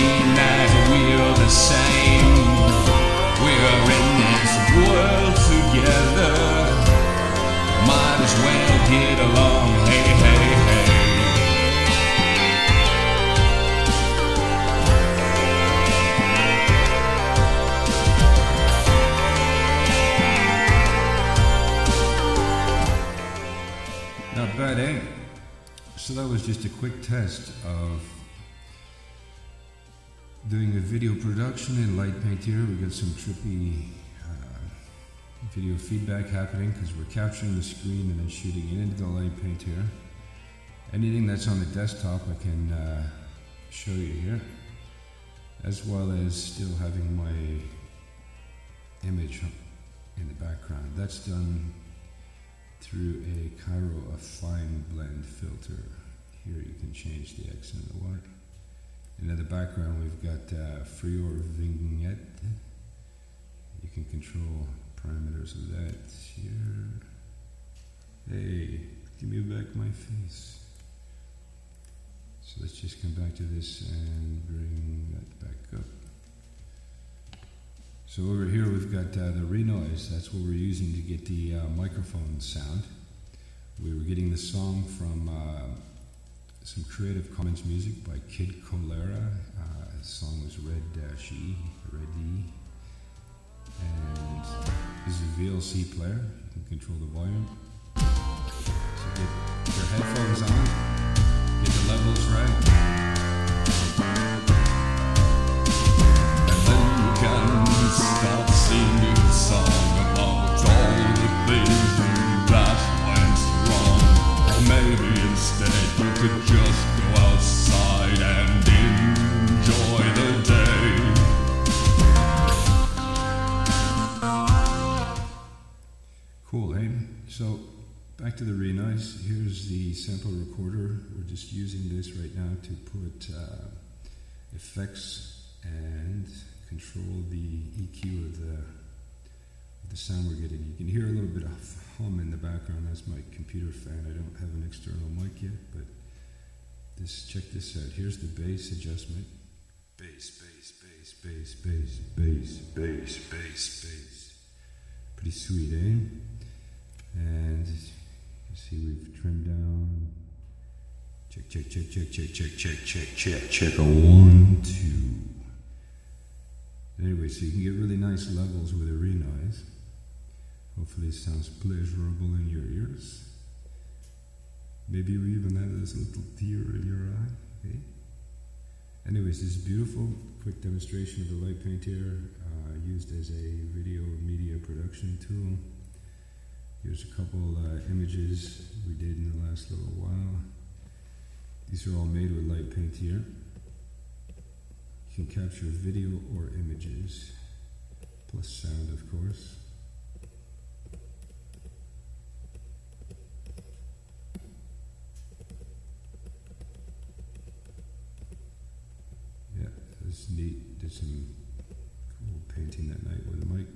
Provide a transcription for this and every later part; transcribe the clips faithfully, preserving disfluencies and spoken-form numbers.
midnight, we're the same. We're in this world together, might as well get along, hey, hey, hey. Not bad, eh? So that was just a quick test of doing a video production in light paint here. We got some trippy uh, video feedback happening because we're capturing the screen and then shooting it into the light paint here. Anything that's on the desktop I can uh, show you here, as well as still having my image in the background. That's done through a CarioAffineBlend filter. Here you can change the X and the Y. And in the background we've got uh, Frei zero r vignette. You can control parameters of that here. Hey, give me back my face. So let's just come back to this and bring that back up. So over here we've got uh, the Renoise. That's what we're using to get the uh, microphone sound. We were getting the song from uh, some Creative Commons music by Kid Kollera. Uh, the song was Red Dash E, Red E. And this is a V L C player. You can control the volume. So get your headphones on, get the levels right. And then you can start singing a song about all the things that went wrong. Maybe instead you could just go outside and enjoy the day. Cool, eh? So, back to the Renoise. Here's the sample recorder. We're just using this right now to put uh, effects and control the E Q of the, of the sound we're getting. You can hear a little bit of hum in the background. That's my computer fan. I don't have an external mic yet, but this, check this out. Here's the bass adjustment. Bass, bass, bass, bass, bass, bass, bass, bass, bass. Pretty sweet, eh? And you see we've trimmed down. Check, check, check, check, check, check, check, check, check, check. A one, two. Anyway, so you can get really nice levels with a Renoise. Hopefully it sounds pleasurable in your ears. Maybe you even have this little tear in your eye. Okay? Anyways, this is beautiful. Quick demonstration of the light paint here, uh, used as a video media production tool. Here's a couple uh, images we did in the last little while. These are all made with light paint here. You can capture video or images, plus sound, of course. Yeah, that's neat. Did some cool painting that night with a mic.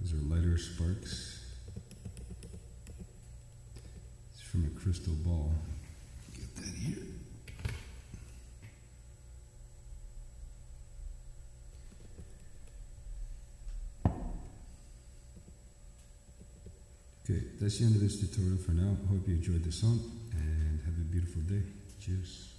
Those are lighter sparks. It's from a crystal ball. Get that here. Okay, that's the end of this tutorial for now. Hope you enjoyed the song and have a beautiful day. Cheers.